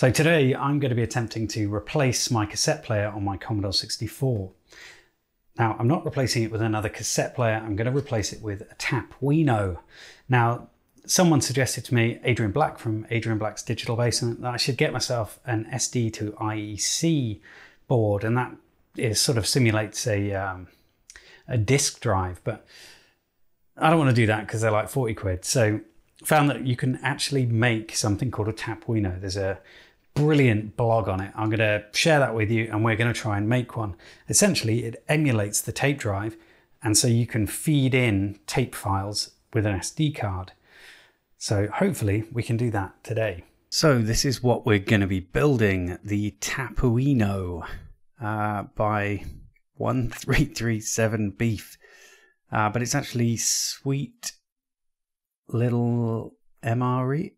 So today I'm going to be attempting to replace my cassette player on my Commodore 64. Now, I'm not replacing it with another cassette player, I'm going to replace it with a Tapuino. Now, someone suggested to me, Adrian Black from Adrian Black's Digital Basement, that I should get myself an SD to IEC board, and that is sort of simulates a disk drive, but I don't want to do that because they're like 40 quid. So found that you can actually make something called a Tapuino. There's a brilliant blog on it. I'm going to share that with you and we're going to try and make one. Essentially, it emulates the tape drive, and so you can feed in tape files with an SD card. So hopefully we can do that today. So this is what we're going to be building, the Tapuino by 1337 Beef. But it's actually Sweet Little MRE.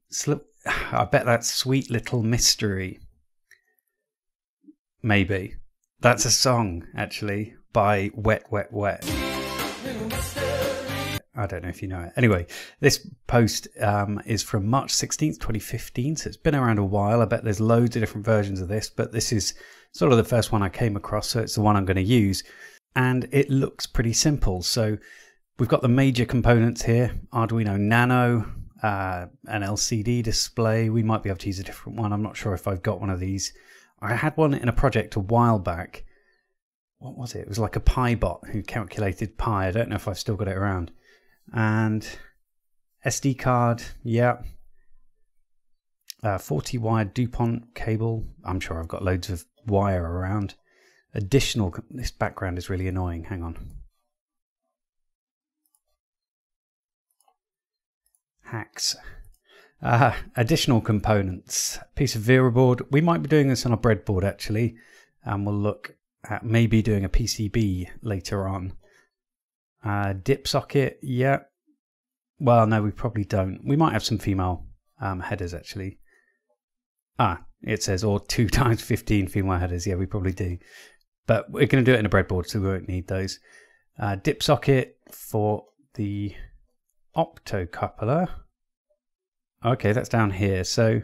I bet that's Sweet Little Mystery. Maybe. That's a song, actually, by Wet Wet Wet. I don't know if you know it. Anyway, this post is from March 16th, 2015, so it's been around a while. I bet there's loads of different versions of this, but this is sort of the first one I came across, so it's the one I'm going to use. And it looks pretty simple. So we've got the major components here, Arduino Nano, an LCD display. We might be able to use a different one. I'm not sure if I've got one of these. I had one in a project a while back. What was it? It was like a Pi Bot who calculated pi. I don't know if I've still got it around. And SD card, yeah. 40 wire DuPont cable. I'm sure I've got loads of wire around. Additional, this background is really annoying, hang on. Hacks. Additional components, piece of Vero board. We might be doing this on a breadboard actually, and we'll look at maybe doing a PCB later on. Dip socket, yeah. Well, no, we probably don't. We might have some female headers actually. Ah, it says, or 2 times 15 female headers. Yeah, we probably do. But we're going to do it in a breadboard, so we won't need those. Dip socket for the optocoupler. Okay, that's down here. So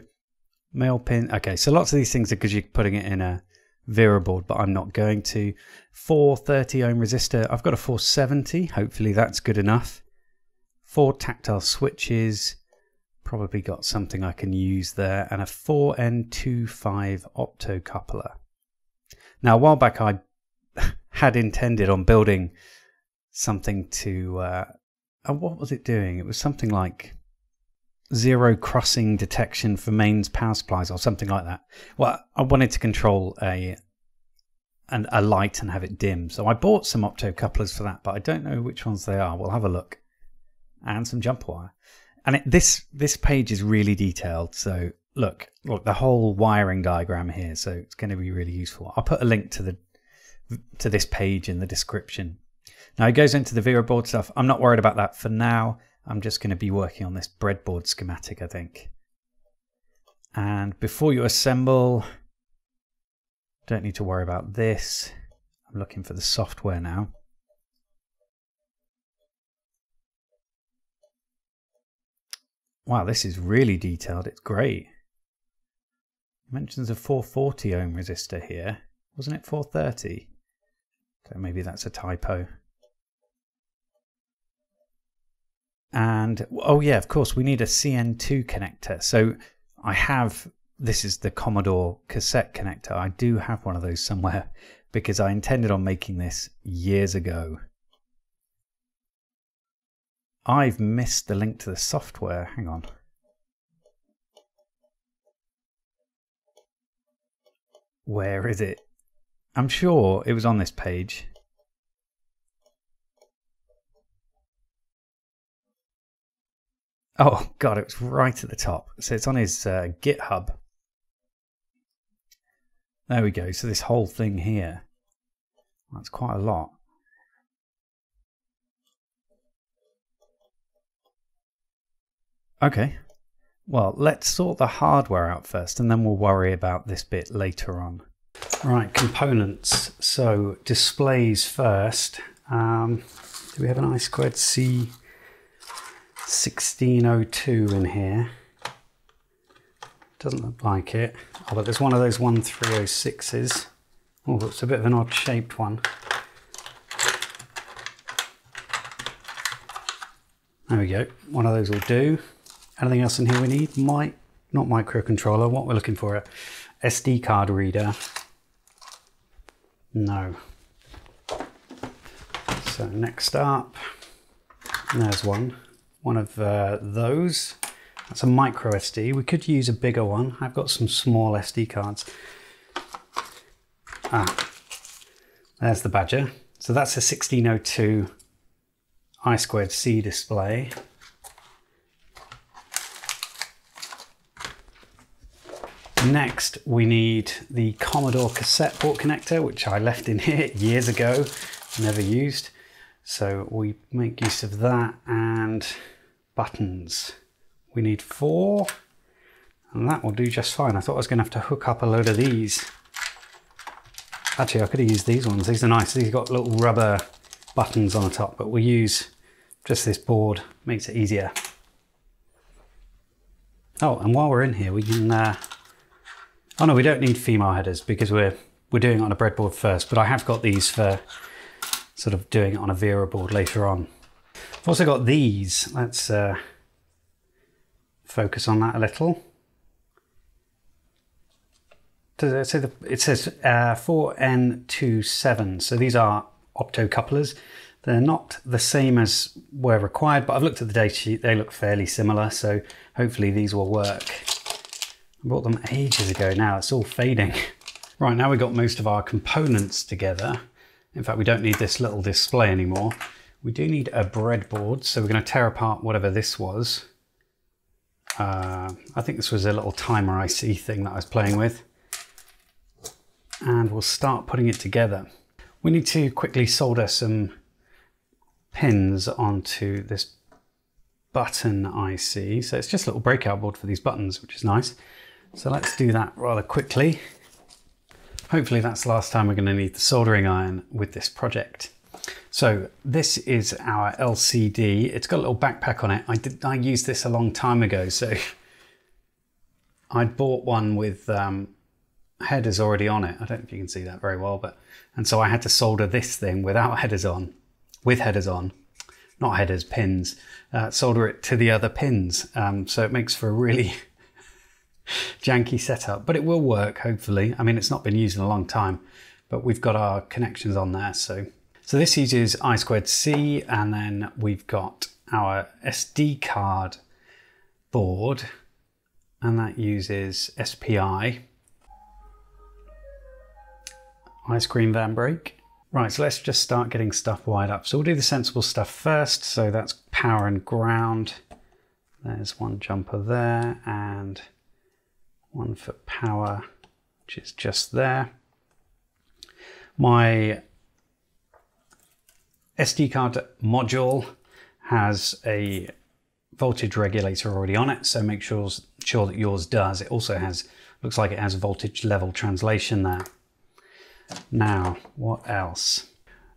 male pin. Okay, so lots of these things are because you're putting it in a Vero board, but I'm not going to. 430 ohm resistor. I've got a 470. Hopefully that's good enough. 4 tactile switches. Probably got something I can use there, and a 4N25 optocoupler. Now, a while back I had intended on building something to, what was it doing? It was something like zero crossing detection for mains power supplies or something like that. Well, I wanted to control a light and have it dim, so I bought some optocouplers for that, but I don't know which ones they are. We'll have a look. And some jump wire. And this page is really detailed, so look, the whole wiring diagram here, so it's going to be really useful. I'll put a link to this page in the description. Now it goes into the Vero board stuff. I'm not worried about that for now. I'm just going to be working on this breadboard schematic, I think. And before you assemble, don't need to worry about this. I'm looking for the software now. Wow, this is really detailed. It's great. It mentions a 440 ohm resistor here. Wasn't it 430? So maybe that's a typo. And, oh yeah, of course, we need a CN2 connector. So I have, this is the Commodore cassette connector. I do have one of those somewhere because I intended on making this years ago. I've missed the link to the software. Hang on. Where is it? I'm sure it was on this page. Oh God, it was right at the top. So it's on his GitHub. There we go. So this whole thing here, that's quite a lot. Okay, well, let's sort the hardware out first and then we'll worry about this bit later on. Right, components. So displays first. Do we have an I2C 1602 in here? Doesn't look like it. Oh, but there's one of those 1306s. Oh, it's a bit of an odd shaped one. There we go. One of those will do. Anything else in here we need? Not microcontroller. What we're looking for, a SD card reader. No. So next up, there's one of those. That's a micro SD. We could use a bigger one. I've got some small SD cards. Ah, there's the Badger. So that's a 1602 I2C display. Next, we need the Commodore cassette port connector, which I left in here years ago, never used. So we make use of that, and buttons. We need 4, and that will do just fine. I thought I was going to have to hook up a load of these. Actually, I could have used these ones. These are nice. These have got little rubber buttons on the top, but we'll use just this board. Makes it easier. Oh, and while we're in here, we can... oh no, we don't need female headers because we're doing it on a breadboard first, but I have got these for sort of doing it on a Vero board later on. I've also got these. Let's focus on that a little. It says 4N27, so these are optocouplers. They're not the same as were required, but I've looked at the data sheet, they look fairly similar, so hopefully these will work. I bought them ages ago now, it's all fading. Right, now we've got most of our components together. In fact, we don't need this little display anymore. We do need a breadboard, so we're going to tear apart whatever this was. I think this was a little timer IC thing that I was playing with. And we'll start putting it together. We need to quickly solder some pins onto this button IC. So it's just a little breakout board for these buttons, which is nice. So let's do that rather quickly. Hopefully that's the last time we're going to need the soldering iron with this project. So this is our LCD. It's got a little backpack on it. I used this a long time ago, so I bought one with headers already on it. I don't know if you can see that very well, but and so I had to solder this thing without headers on, with headers on, not headers, pins, solder it to the other pins. So it makes for a really janky setup, but it will work, hopefully. I mean, it's not been used in a long time, but we've got our connections on there. So this uses I2C, and then we've got our SD card board, and that uses SPI. Ice cream van break. Right, so let's just start getting stuff wired up. So we'll do the sensible stuff first. So that's power and ground. There's one jumper there and one for power, which is just there. My SD card module has a voltage regulator already on it, so make sure that yours does. It also has, looks like it has voltage level translation there. Now, what else?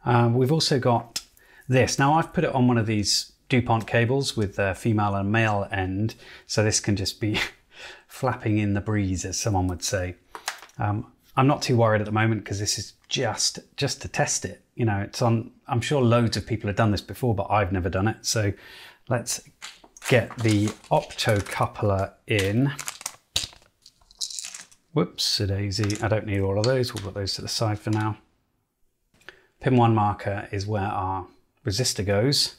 We've also got this. Now, I've put it on one of these DuPont cables with a female and male end, so this can just be flapping in the breeze, as someone would say. I'm not too worried at the moment because this is just to test it. You know, it's on, I'm sure loads of people have done this before, but I've never done it. So let's get the optocoupler in. Whoops-a-daisy, I don't need all of those. We'll put those to the side for now. Pin 1 marker is where our resistor goes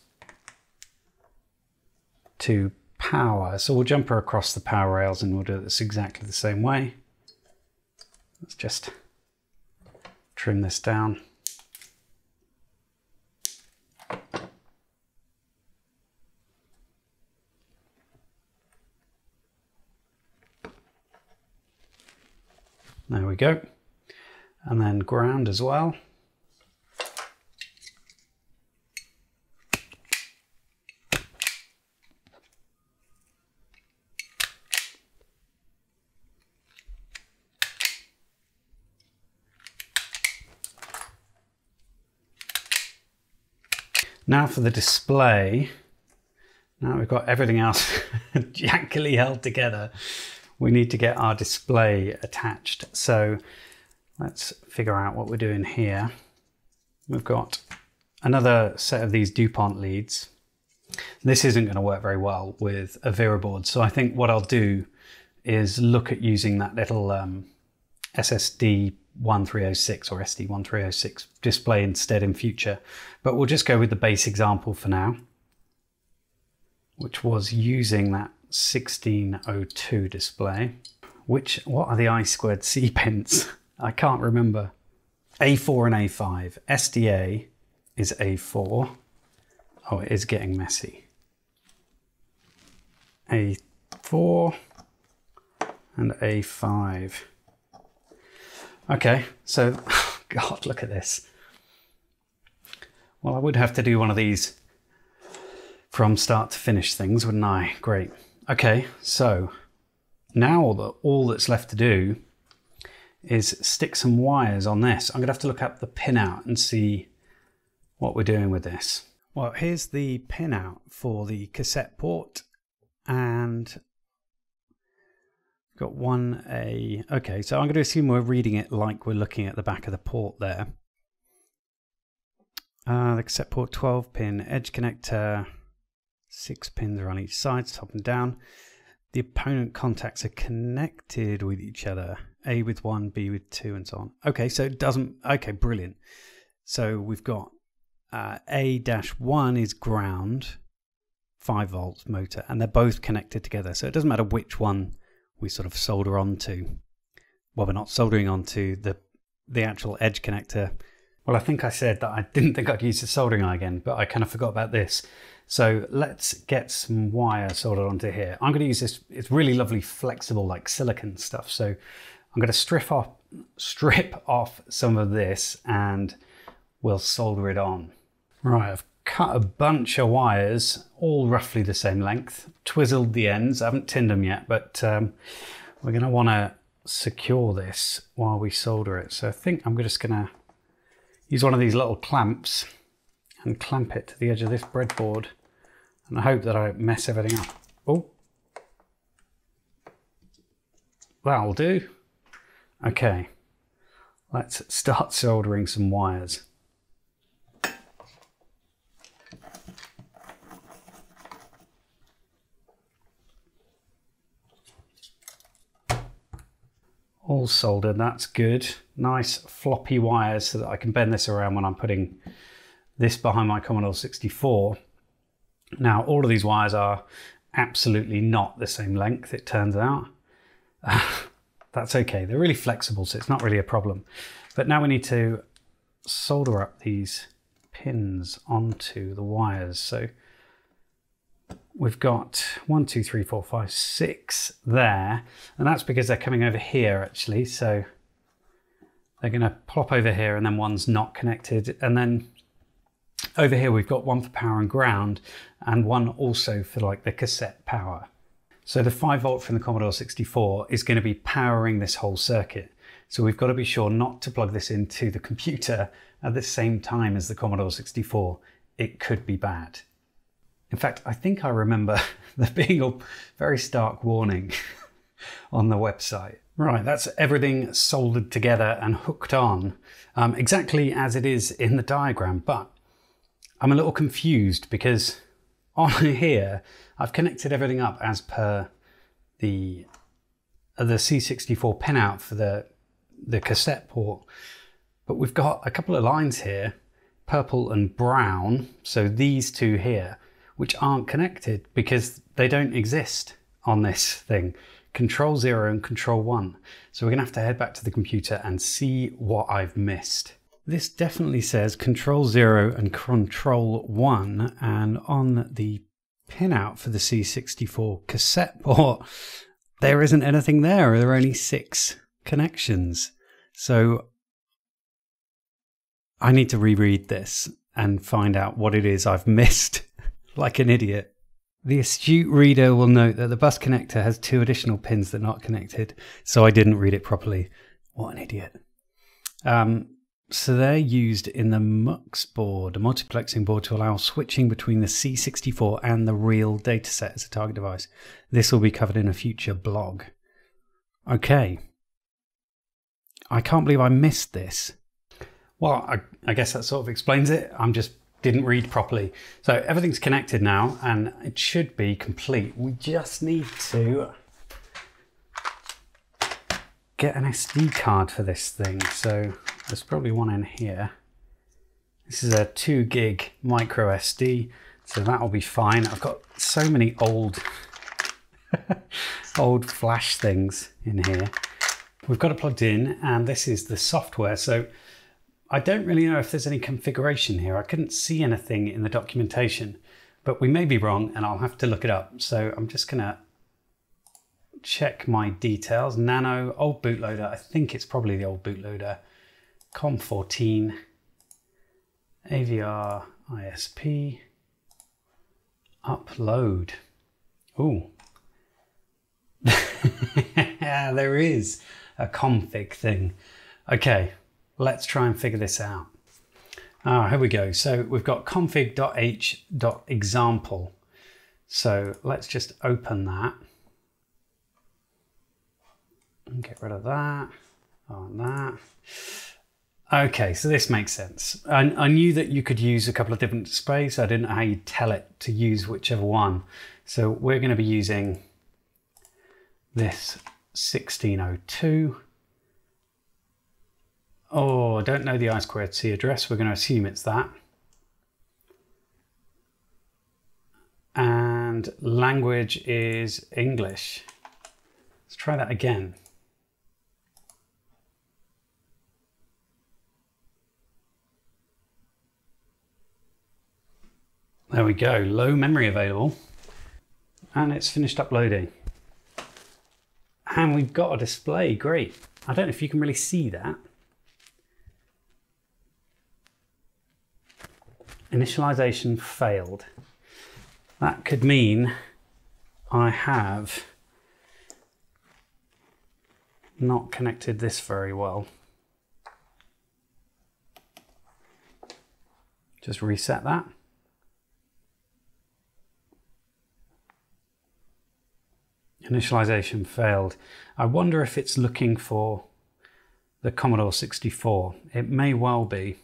to power. So we'll jump her across the power rails and we'll do this exactly the same way. Let's just trim this down. There we go. And then ground as well. Now for the display. Now we've got everything else jankily held together. we need to get our display attached. So let's figure out what we're doing here. We've got another set of these DuPont leads. This isn't going to work very well with a Vero board, so I think what I'll do is look at using that little SSD 1306 or SD 1306 display instead in future. But we'll just go with the base example for now, which was using that 1602 display. What are the I2C pins? I can't remember. A4 and A5. SDA is A4. Oh, it is getting messy. A4 and A5. Okay, so, oh God, look at this. Well, I would have to do one of these from start to finish things, wouldn't I? Great. Okay, so now all that's left to do is stick some wires on this. I'm gonna have to look up the pinout and see what we're doing with this. Well, here's the pinout for the cassette port, and got one A. Okay, so I'm going to assume we're reading it like we're looking at the back of the port there. The cassette port 12-pin edge connector, 6 pins are on each side, top and down. The opponent contacts are connected with each other. A with 1, B with 2, and so on. Okay, so it doesn't. Okay, brilliant. So we've got A-1 is ground, 5 volts motor, and they're both connected together. So it doesn't matter which one we sort of solder onto. Well, we're not soldering onto the actual edge connector. Well, I think I said that I didn't think I'd use the soldering iron again, but I kind of forgot about this. So let's get some wire soldered onto here. I'm going to use this. It's really lovely, flexible, like silicon stuff. So I'm going to strip off some of this, and we'll solder it on. Right, I've cut a bunch of wires, all roughly the same length, twizzled the ends. I haven't tinned them yet, but we're going to want to secure this while we solder it. So I think I'm just going to use one of these little clamps and clamp it to the edge of this breadboard. And I hope that I don't mess everything up. Oh, that'll do. Okay, let's start soldering some wires. All soldered, that's good. Nice floppy wires so that I can bend this around when I'm putting this behind my Commodore 64. Now, all of these wires are absolutely not the same length, it turns out. That's okay, they're really flexible, so it's not really a problem. But now we need to solder up these pins onto the wires. So we've got 1, 2, 3, 4, 5, 6 there, and that's because they're coming over here actually. So they're going to plop over here, and then one's not connected, and then over here we've got one for power and ground, and one also for like the cassette power. So the 5 volt from the Commodore 64 is going to be powering this whole circuit. So we've got to be sure not to plug this into the computer at the same time as the Commodore 64. It could be bad. In fact, I think I remember there being a very stark warning on the website. Right, that's everything soldered together and hooked on, exactly as it is in the diagram, but I'm a little confused because on here, I've connected everything up as per the C64 pinout for the cassette port, but we've got a couple of lines here, purple and brown, so these two here, which aren't connected because they don't exist on this thing. Control 0 and Control 1. So we're gonna have to head back to the computer and see what I've missed. This definitely says Control 0 and Control 1, and on the pinout for the C64 cassette port, there isn't anything there. There are only 6 connections. So I need to reread this and find out what it is I've missed. Like an idiot. The astute reader will note that the bus connector has 2 additional pins that are not connected, so I didn't read it properly. What an idiot. So they're used in the MUX board, a multiplexing board to allow switching between the C64 and the real dataset as a target device. This will be covered in a future blog. Okay. I can't believe I missed this. Well, I guess that sort of explains it. I'm just didn't read properly. So everything's connected now and it should be complete. We just need to get an SD card for this thing. So there's probably one in here. This is a 2 gig micro SD. So that'll be fine. I've got so many old, old flash things in here. We've got it plugged in and this is the software. So I don't really know if there's any configuration here. I couldn't see anything in the documentation, but we may be wrong and I'll have to look it up. So I'm just gonna check my details. Nano, old bootloader. I think it's probably the old bootloader. COM14, AVR, ISP, upload. Ooh. There is a config thing. Okay, let's try and figure this out. Ah, here we go. So we've got config.h.example. So let's just open that. And get rid of that, on that. Okay, so this makes sense. I knew that you could use a couple of different displays. I didn't know how you tell it to use whichever one. So we're going to be using this 1602. Oh, I don't know the I2C address. We're going to assume it's that. And language is English. Let's try that again. There we go, low memory available. And it's finished uploading. And we've got a display, great. I don't know if you can really see that. Initialization failed. That could mean I have not connected this very well. Just reset that. Initialization failed. I wonder if it's looking for the Commodore 64. It may well be.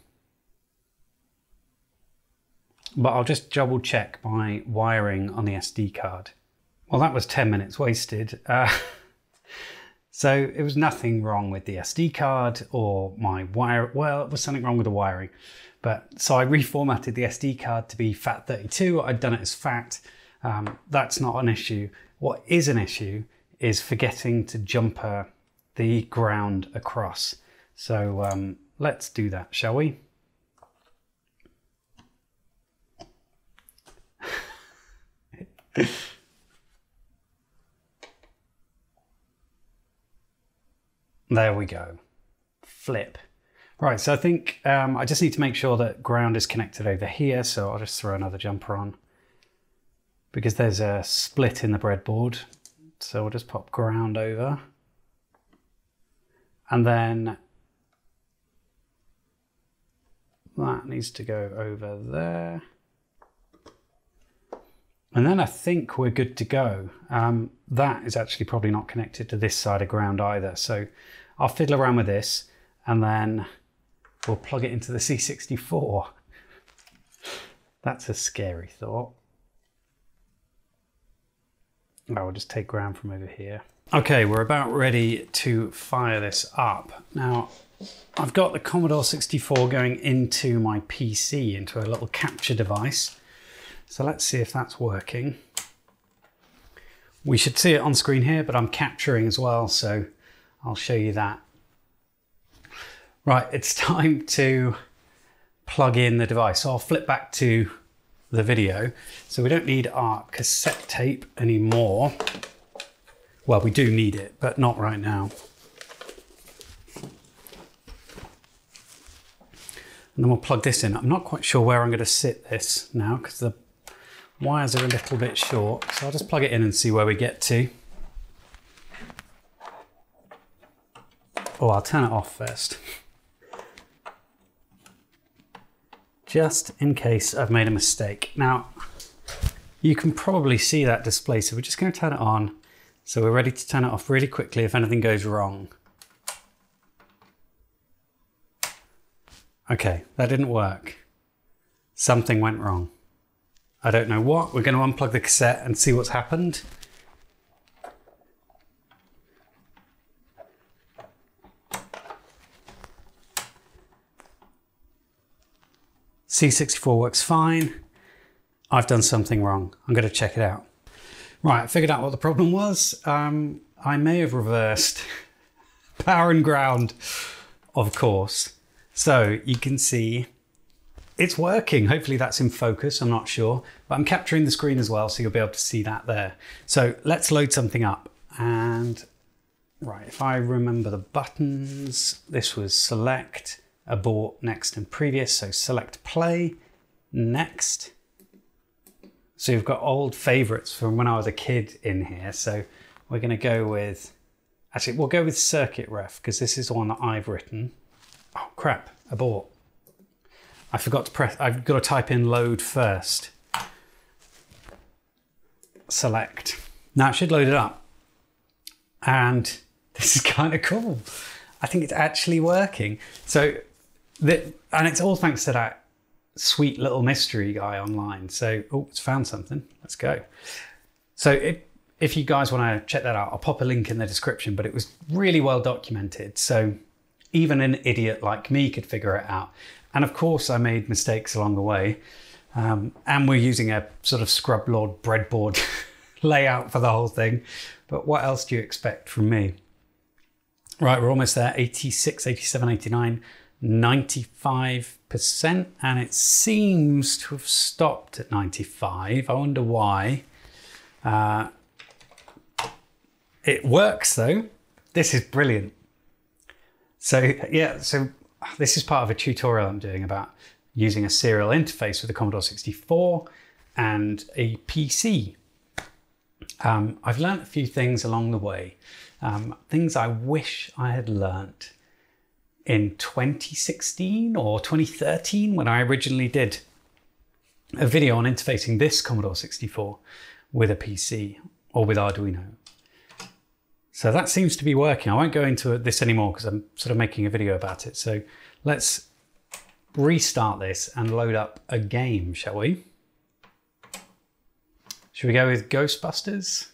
But I'll just double check my wiring on the SD card. Well, that was 10 minutes wasted. So it was nothing wrong with the SD card or my wire. Well, it was something wrong with the wiring. But so I reformatted the SD card to be FAT32. I'd done it as FAT. That's not an issue. What is an issue is forgetting to jumper the ground across. So let's do that, shall we? There we go. Flip. Right, so I think I just need to make sure that ground is connected over here. So I'll just throw another jumper on. Because there's a split in the breadboard. So we'll just pop ground over. And then that needs to go over there. And then I think we're good to go. That is actually probably not connected to this side of ground either. So I'll fiddle around with this and then we'll plug it into the C64. That's a scary thought. I will just take ground from over here. Okay, we're about ready to fire this up. Now, I've got the Commodore 64 going into my PC, into a little capture device. So let's see if that's working. We should see it on screen here, but I'm capturing as well, so I'll show you that. Right, it's time to plug in the device. So I'll flip back to the video. So we don't need our cassette tape anymore. Well, we do need it, but not right now. And then we'll plug this in. I'm not quite sure where I'm going to sit this now because the wires are a little bit short. So I'll just plug it in and see where we get to. Oh, I'll turn it off first. Just in case I've made a mistake. Now, you can probably see that display, so we're just going to turn it on, So we're ready to turn it off really quickly if anything goes wrong. Okay, that didn't work. Something went wrong. I don't know what. We're going to unplug the cassette and see what's happened. C64 works fine. I've done something wrong. I'm going to check it out. Right, I figured out what the problem was. I may have reversed power and ground, of course. So you can see it's working. Hopefully that's in focus, I'm not sure. But I'm capturing the screen as well, so you'll be able to see that there. So let's load something up. And right, if I remember the buttons, this was select, abort, next and previous. So select play, next. So you've got old favorites from when I was a kid in here. So we're gonna go with, actually we'll go with circuit ref because this is the one that I've written. Oh crap, abort. I forgot to press, I've got to type in load first. Select. Now it should load it up. And this is kind of cool. I think it's actually working. So, and it's all thanks to that sweet little mystery guy online. So, oh, it's found something. Let's go. So if you guys want to check that out, I'll pop a link in the description, but it was really well documented. So even an idiot like me could figure it out. And of course I made mistakes along the way. And we're using a sort of scrub lord breadboard layout for the whole thing. But what else do you expect from me? Right, we're almost there, 86, 87, 89, 95%. And it seems to have stopped at 95. I wonder why. It works though. This is brilliant. So yeah, so this is part of a tutorial I'm doing about using a serial interface with a Commodore 64 and a PC. I've learned a few things along the way. Things I wish I had learnt in 2016 or 2013 when I originally did a video on interfacing this Commodore 64 with a PC or with Arduino. So that seems to be working. I won't go into this anymore because I'm sort of making a video about it. So let's restart this and load up a game, shall we? Should we go with Ghostbusters?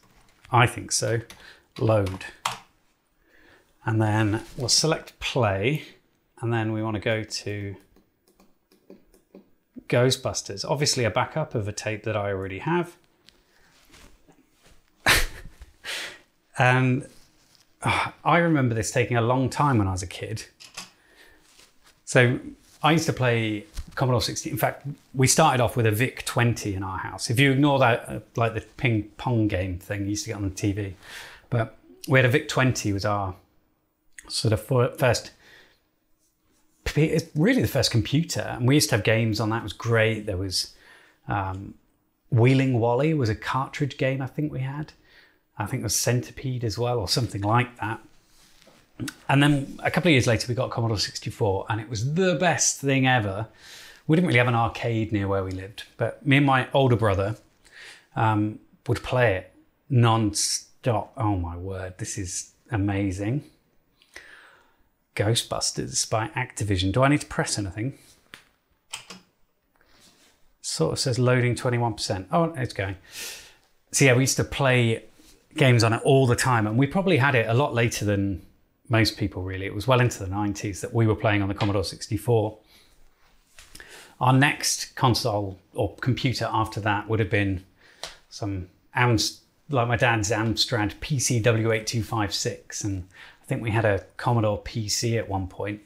I think so. Load. And then we'll select play. And then we want to go to Ghostbusters. Obviously a backup of a tape that I already have. And I remember this taking a long time when I was a kid. So I used to play Commodore 64. In fact, we started off with a VIC-20 in our house. If you ignore that, like the ping pong game thing you used to get on the TV. But we had a VIC-20 was our sort of first, it's really the first computer. And we used to have games on that. It was great. There was Wheeling Wally was a cartridge game I think we had. I think it was Centipede as well or something like that. And then a couple of years later we got Commodore 64 and it was the best thing ever. We didn't really have an arcade near where we lived, but me and my older brother would play it non-stop. Oh my word, this is amazing. Ghostbusters by Activision. Do I need to press anything? Sort of says loading 21%. Oh, it's going. So yeah, we used to play games on it all the time. And we probably had it a lot later than most people really. It was well into the 90s that we were playing on the Commodore 64. Our next console or computer after that would have been some, like my dad's Amstrad PCW8256. And I think we had a Commodore PC at one point.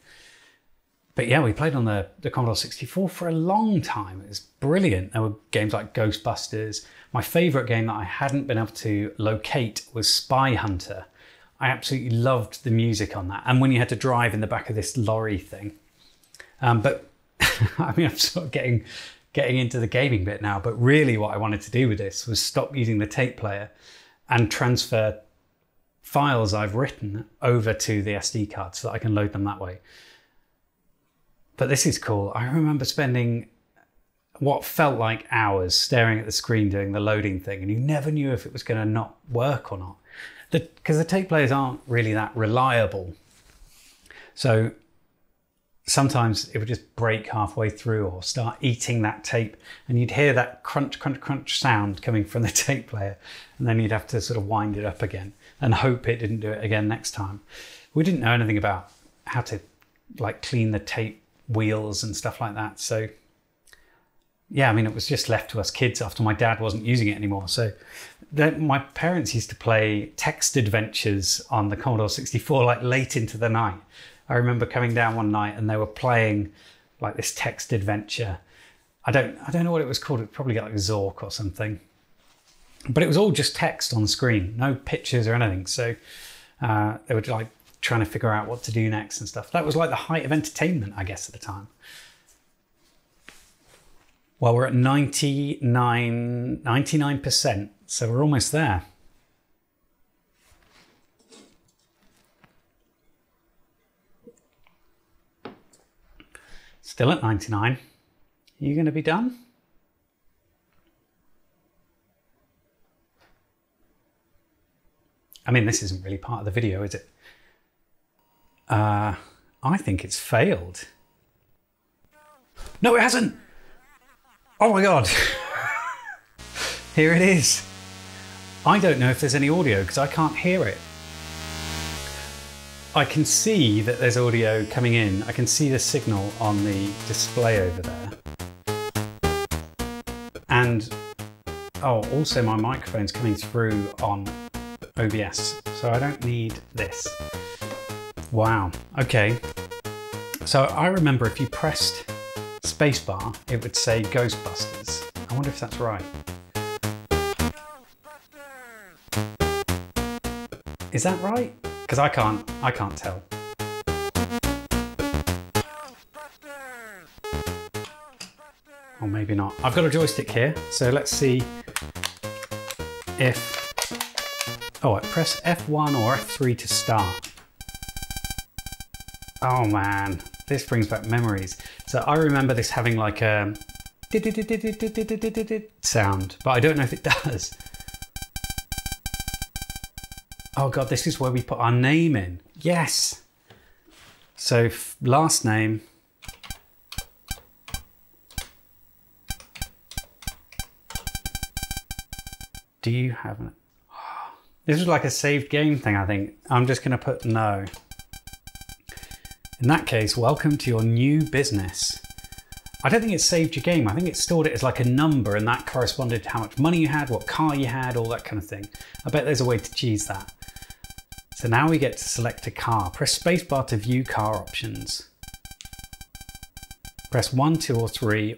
But yeah, we played on the Commodore 64 for a long time. It was brilliant. There were games like Ghostbusters. My favorite game that I hadn't been able to locate was Spy Hunter. I absolutely loved the music on that. And when you had to drive in the back of this lorry thing. But I mean, I'm sort of getting into the gaming bit now, but really what I wanted to do with this was stop using the tape player and transfer files I've written over to the SD card so that I can load them that way. But this is cool. I remember spending what felt like hours staring at the screen doing the loading thing, and you never knew if it was going to not work or not. because the tape players aren't really that reliable. So sometimes it would just break halfway through or start eating that tape, and you'd hear that crunch, crunch, crunch sound coming from the tape player, and then you'd have to sort of wind it up again and hope it didn't do it again next time. We didn't know anything about how to like clean the tape wheels and stuff like that. So yeah, I mean, it was just left to us kids after my dad wasn't using it anymore. So my parents used to play text adventures on the Commodore 64 like late into the night. I remember coming down one night and they were playing like this text adventure. I don't know what it was called. It probably got like Zork or something, but it was all just text on the screen, no pictures or anything. So they were like trying to figure out what to do next and stuff. That was like the height of entertainment, I guess, at the time. Well, we're at 99%, so we're almost there. Still at 99. Are you going to be done? I mean, this isn't really part of the video, is it? I think it's failed. No, it hasn't. Oh my God. Here it is. I don't know if there's any audio because I can't hear it. I can see that there's audio coming in. I can see the signal on the display over there. And, oh, also my microphone's coming through on OBS, so I don't need this. Wow, okay. So I remember if you pressed spacebar, it would say Ghostbusters. I wonder if that's right. Is that right? Because I can't tell. Or maybe not. I've got a joystick here, so let's see if... Oh, I press F1 or F3 to start. Oh man, this brings back memories. So I remember this having like a sound, but I don't know if it does. Oh God, this is where we put our name in. Yes. So last name. Do you have an... Oh, this is like a saved game thing, I think. I'm just gonna put no. In that case, welcome to your new business. I don't think it saved your game. I think it stored it as like a number, and that corresponded to how much money you had, what car you had, all that kind of thing. I bet there's a way to cheese that. So now we get to select a car. Press spacebar to view car options. Press 1, 2, or 3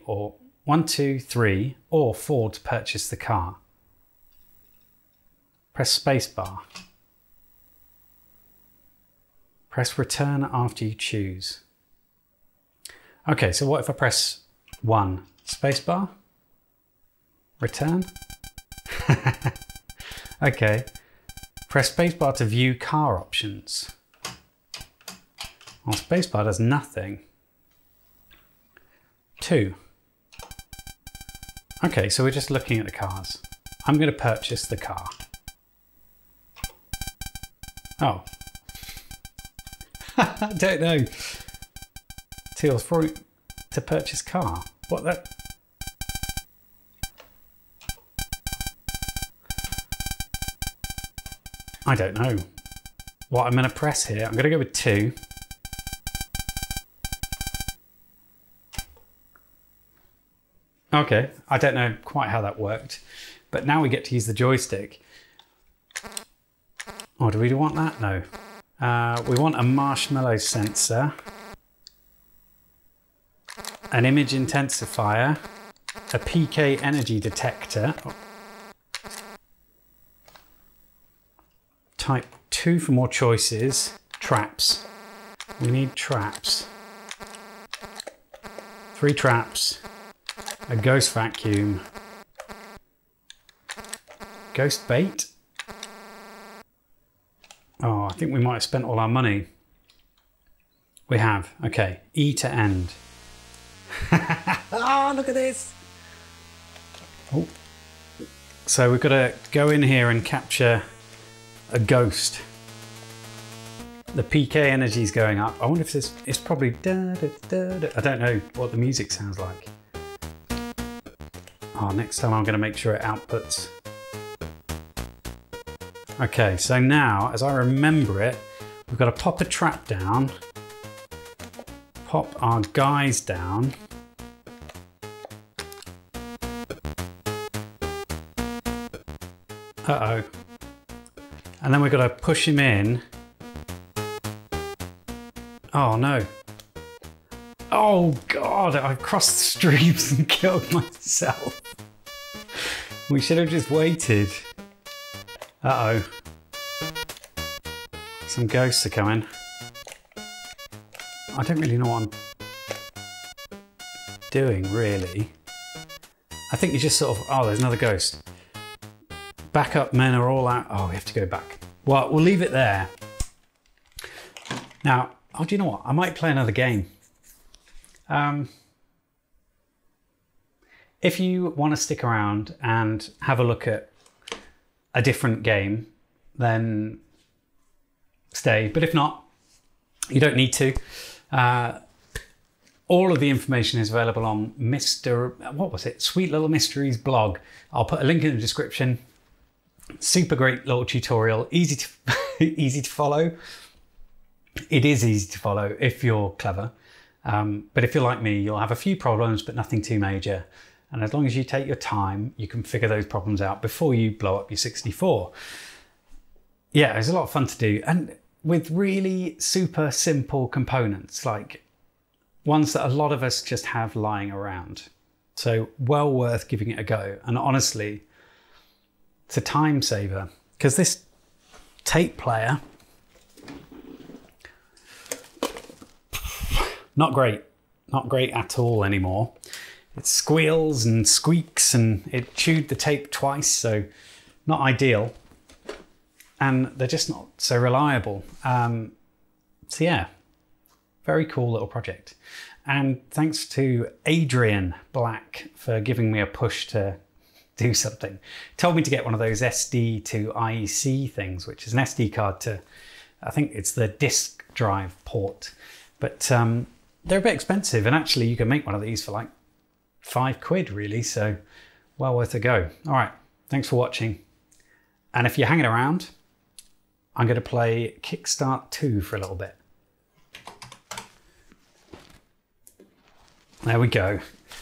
to purchase the car. Press spacebar. Press return after you choose. Okay, so what if I press 1, spacebar, return? Okay, press spacebar to view car options. Well, spacebar does nothing. 2. Okay, so we're just looking at the cars. I'm going to purchase the car. Oh. I don't know. 2 or 3 to purchase car. What the? I don't know what I'm going to press here. I'm going to go with 2. Okay, I don't know quite how that worked, but now we get to use the joystick. Oh, do we want that? No. We want a marshmallow sensor, an image intensifier, a PK energy detector. Oh. Type 2 for more choices. Traps. We need traps. 3 traps. A ghost vacuum. Ghost bait? Oh, I think we might have spent all our money. We have. Okay. E to end. Oh, look at this. Oh. So we've got to go in here and capture a ghost. The PK energy is going up. I wonder if this is probably da, da, da, da. I don't know what the music sounds like. Oh, next time I'm going to make sure it outputs. Okay, so now, as I remember it, we've got to pop a trap down, pop our guys down, uh-oh, and then we've got to push him in. Oh no. Oh God, I crossed streams and killed myself. We should have just waited. Uh-oh. Some ghosts are coming. I don't really know what I'm doing, really. I think you just sort of... Oh, there's another ghost. Backup men are all out. Oh, we have to go back. Well, we'll leave it there. Now, oh, do you know what? I might play another game. If you want to stick around and have a look at a different game, then stay. But if not, you don't need to. All of the information is available on Sweet Little Mystery's blog. I'll put a link in the description. Super great little tutorial, easy to follow. It is easy to follow if you're clever. But if you're like me, you'll have a few problems, but nothing too major. And as long as you take your time, you can figure those problems out before you blow up your 64. Yeah, it's a lot of fun to do. And with really super simple components, like ones that a lot of us just have lying around. So well worth giving it a go. And honestly, it's a time saver, because this tape player, not great at all anymore. It squeals and squeaks, and it chewed the tape twice, so not ideal. And they're just not so reliable. So yeah, very cool little project. And thanks to Adrian Black for giving me a push to do something. Told me to get one of those SD to IEC things, which is an SD card to, I think it's the disk drive port. But they're a bit expensive, and actually you can make one of these for like £5 really, so well worth a go. All right, thanks for watching. And if you're hanging around, I'm going to play Kickstart 2 for a little bit. There we go.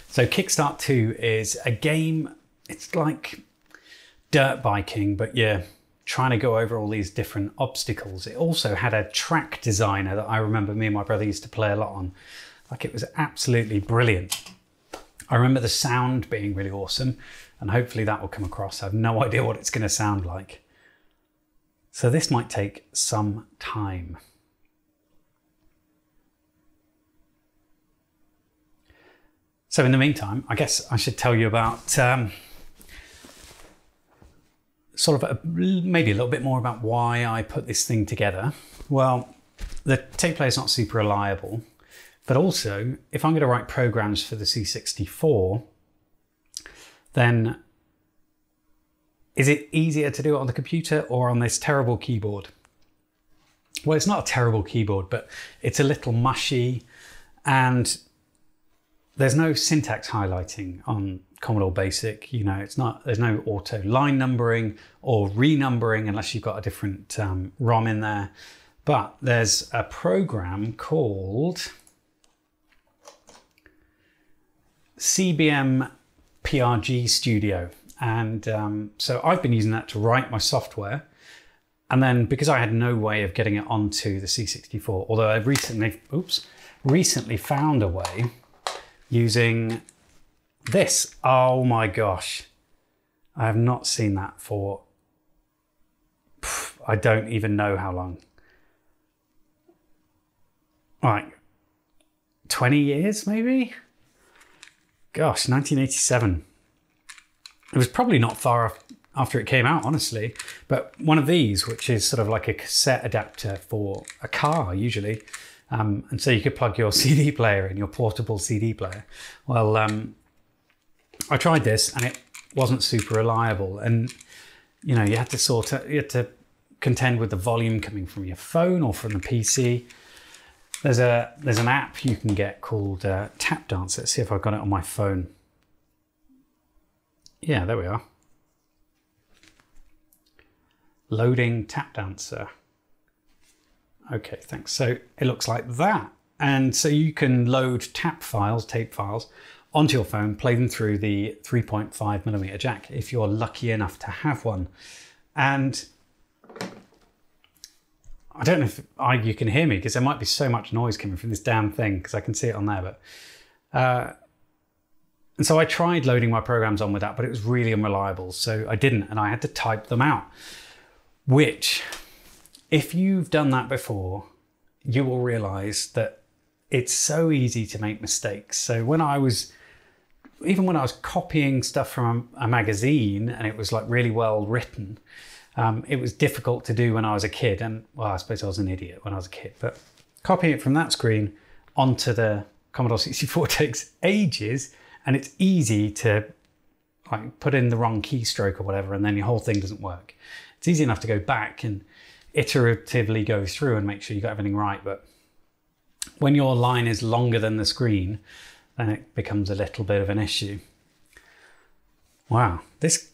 So Kickstart 2 is a game, it's like dirt biking, but yeah, trying to go over all these different obstacles. It also had a track designer that I remember me and my brother used to play a lot on. Like, it was absolutely brilliant. I remember the sound being really awesome, and hopefully that will come across. I have no idea what it's going to sound like. So this might take some time. So in the meantime, I guess I should tell you about maybe a little bit more about why I put this thing together. Well, the tape player is not super reliable, but also if I'm going to write programs for the C64, then is it easier to do it on the computer or on this terrible keyboard? Well, it's not a terrible keyboard, but it's a little mushy, and there's no syntax highlighting on Commodore BASIC. You know, there's no auto line numbering or renumbering unless you've got a different ROM in there. But there's a program called CBM PRG Studio, and so I've been using that to write my software. And then, because I had no way of getting it onto the C64, although I recently found a way using this. Oh my gosh, I have not seen that for, I don't even know how long. All right, 20 years maybe? Gosh, 1987. It was probably not far after it came out, honestly. But one of these, which is sort of like a cassette adapter for a car usually, and so you could plug your CD player in, your portable CD player. Well, I tried this and it wasn't super reliable, and you know, you had to contend with the volume coming from your phone or from the PC. There's an app you can get called Tap Dancer. Let's see if I've got it on my phone. Yeah, there we are. Loading Tap Dancer. Okay, thanks. So it looks like that. And so you can load tap files, tape files, onto your phone, play them through the 3.5mm jack if you're lucky enough to have one. And I don't know if you can hear me because there might be so much noise coming from this damn thing because I can see it on there. But and so I tried loading my programs on with that, but it was really unreliable. So I didn't, and I had to type them out, which if you've done that before, you will realize that it's so easy to make mistakes. So when I was, even when I was copying stuff from a magazine and it was like really well written, it was difficult to do when I was a kid. And well, I suppose I was an idiot when I was a kid, but copying it from that screen onto the Commodore 64 takes ages, and it's easy to like put in the wrong keystroke or whatever, and then your whole thing doesn't work. It's easy enough to go back and iteratively go through and make sure you got everything right. But when your line is longer than the screen, then it becomes a little bit of an issue. Wow, this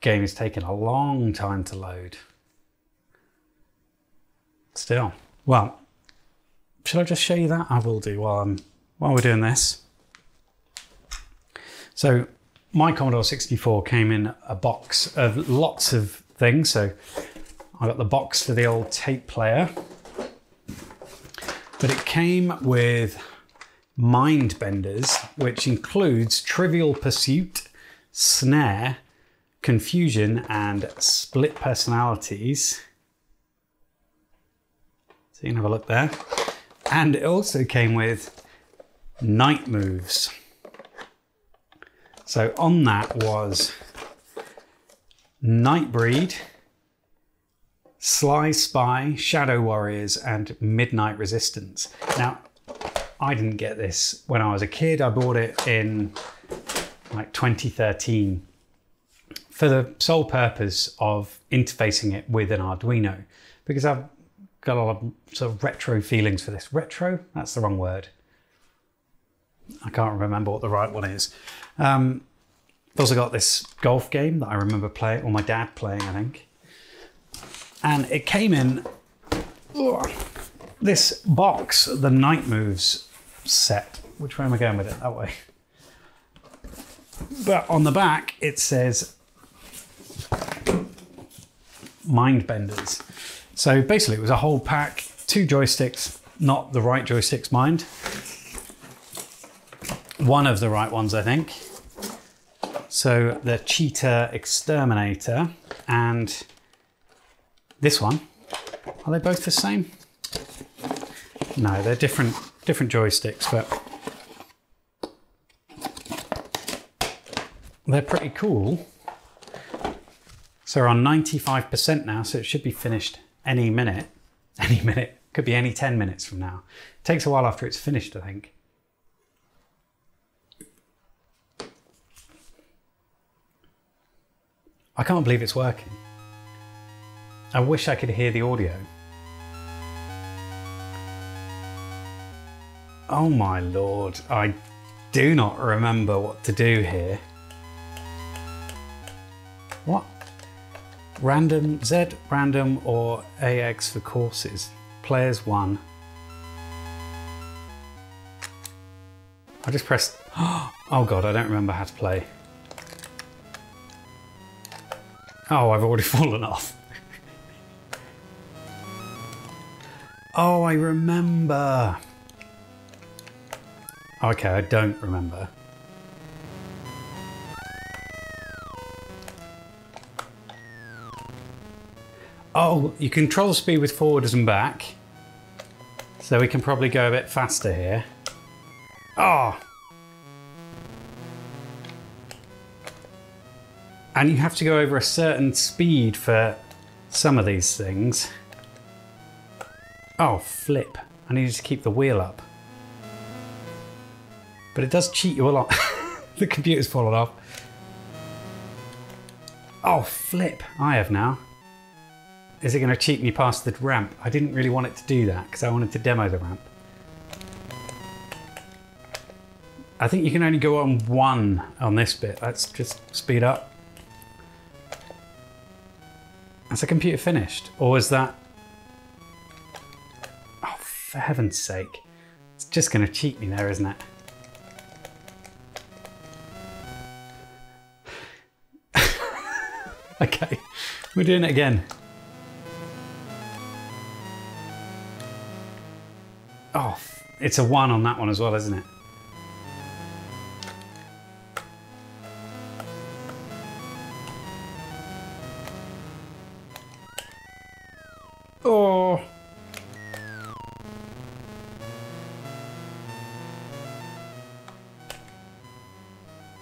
game has taken a long time to load. Still, well, should I just show you that? I will do while we're doing this. So my Commodore 64 came in a box of lots of things. So I got the box for the old tape player, but it came with Mind Benders, which includes Trivial Pursuit, Snare, Confusion, and Split Personalities. So you can have a look there. And it also came with Night Moves. So on that was Nightbreed, Sly Spy, Shadow Warriors, and Midnight Resistance. Now, I didn't get this when I was a kid. I bought it in like 2013 for the sole purpose of interfacing it with an Arduino, because I've got a lot of sort of retro feelings for this. Retro? That's the wrong word. I can't remember what the right one is. I've also got this golf game that I remember playing, or my dad playing, I think. And it came in this box, the Night Moves set. Which way am I going with it? That way. But on the back, it says Mind Benders. So basically it was a whole pack, 2 joysticks, not the right joysticks, mind. One of the right ones, I think. So the Cheetah Exterminator and this one. Are they both the same? No, they're different joysticks, but they're pretty cool. So we're on 95% now, so it should be finished any minute. Any minute. Could be any 10 minutes from now. It takes a while after it's finished, I think. I can't believe it's working. I wish I could hear the audio. Oh my lord, I do not remember what to do here. What? Random, Z random or AX for courses. Players 1. I just pressed, oh god, I don't remember how to play. Oh, I've already fallen off. Oh, I remember. Okay, I don't remember. Oh, you control speed with forwards and back. So we can probably go a bit faster here. Oh! And you have to go over a certain speed for some of these things. Oh, flip. I needed to keep the wheel up. But it does cheat you a lot. The computer's fallen off. Oh, flip. I have now. Is it going to cheat me past the ramp? I didn't really want it to do that because I wanted to demo the ramp. I think you can only go on one on this bit. Let's just speed up. Is the computer finished? Or is that... Oh, for heaven's sake. It's just going to cheat me there, isn't it? Okay, we're doing it again. Oh, it's a one on that one as well, isn't it? Oh.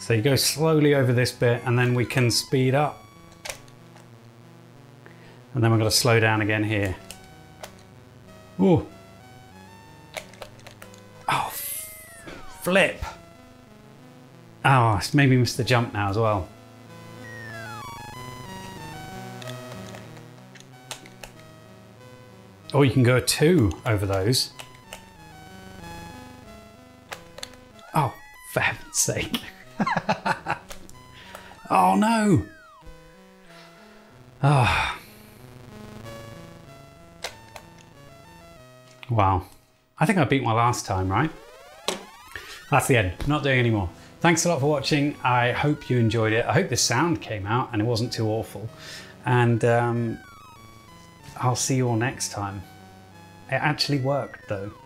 So you go slowly over this bit and then we can speed up. And then we're going to slow down again here. Ooh. Oh, flip. Oh, it's maybe missed the jump now as well. Or you can go two over those. Oh, for heaven's sake. Oh no. Ah. Oh. Wow. I think I beat my last time, right? That's the end. Not doing any more. Thanks a lot for watching. I hope you enjoyed it. I hope the sound came out and it wasn't too awful. And I'll see you all next time. It actually worked though.